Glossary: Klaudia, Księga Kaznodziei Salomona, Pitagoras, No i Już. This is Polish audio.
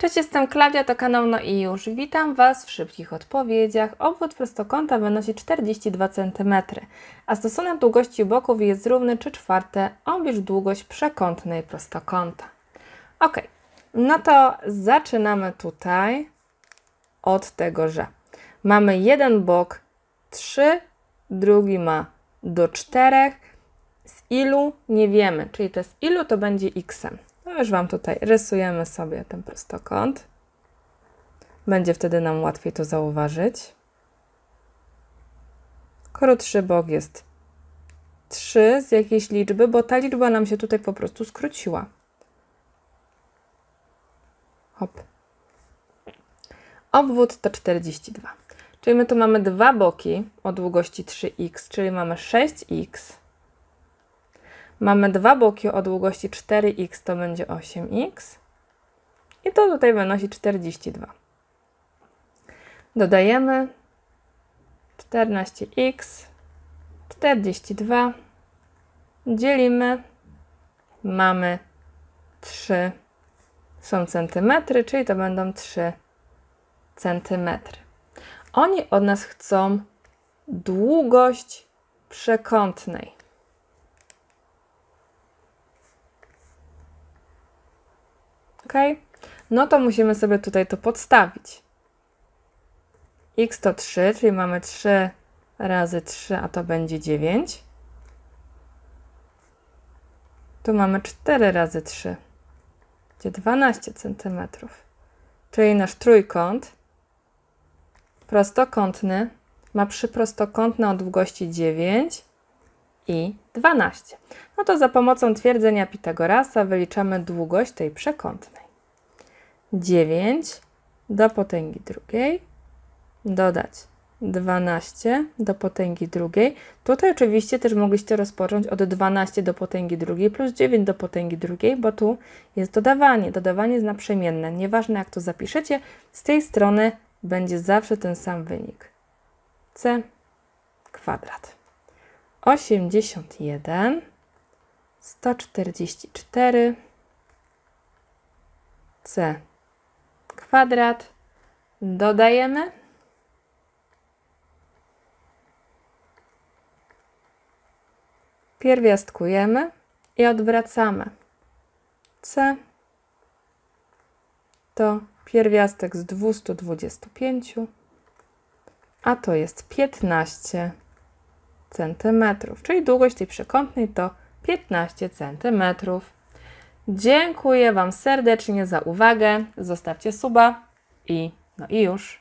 Cześć, jestem Klaudia, to kanał No i Już. Witam Was w szybkich odpowiedziach. Obwód prostokąta wynosi 42 cm, a stosunek długości boków jest równy 3/4 oblicz długość przekątnej prostokąta. Ok, no to zaczynamy tutaj od tego, że mamy jeden bok 3, drugi ma do 4. Z ilu? Nie wiemy, czyli to z ilu to będzie x-em. No już Wam tutaj rysujemy sobie ten prostokąt. Będzie wtedy nam łatwiej to zauważyć. Krótszy bok jest 3 z jakiejś liczby, bo ta liczba nam się tutaj po prostu skróciła. Hop. Obwód to 42. Czyli my tu mamy dwa boki o długości 3x, czyli mamy 6x. Mamy dwa boki o długości 4x, to będzie 8x. I to tutaj wynosi 42. Dodajemy 14x, 42, dzielimy, mamy 3, są centymetry, czyli to będą 3 centymetry. Oni od nas chcą długość przekątnej. Okay. No to musimy sobie tutaj to podstawić. X to 3, czyli mamy 3 razy 3, a to będzie 9. Tu mamy 4 razy 3, będzie 12 cm. Czyli nasz trójkąt prostokątny ma przyprostokątne o długości 9 i 12. No to za pomocą twierdzenia Pitagorasa wyliczamy długość tej przekątnej. 9 do potęgi drugiej dodać 12 do potęgi drugiej. Tutaj oczywiście też mogliście rozpocząć od 12 do potęgi drugiej plus 9 do potęgi drugiej, bo tu jest dodawanie. Dodawanie jest naprzemienne. Nieważne jak to zapiszecie, z tej strony będzie zawsze ten sam wynik. C kwadrat. 81, 144, c kwadrat, dodajemy, pierwiastkujemy i odwracamy. C to pierwiastek z 225, a to jest 15 centymetrów, czyli długość tej przekątnej to 15 centymetrów. Dziękuję Wam serdecznie za uwagę. Zostawcie suba i no i już.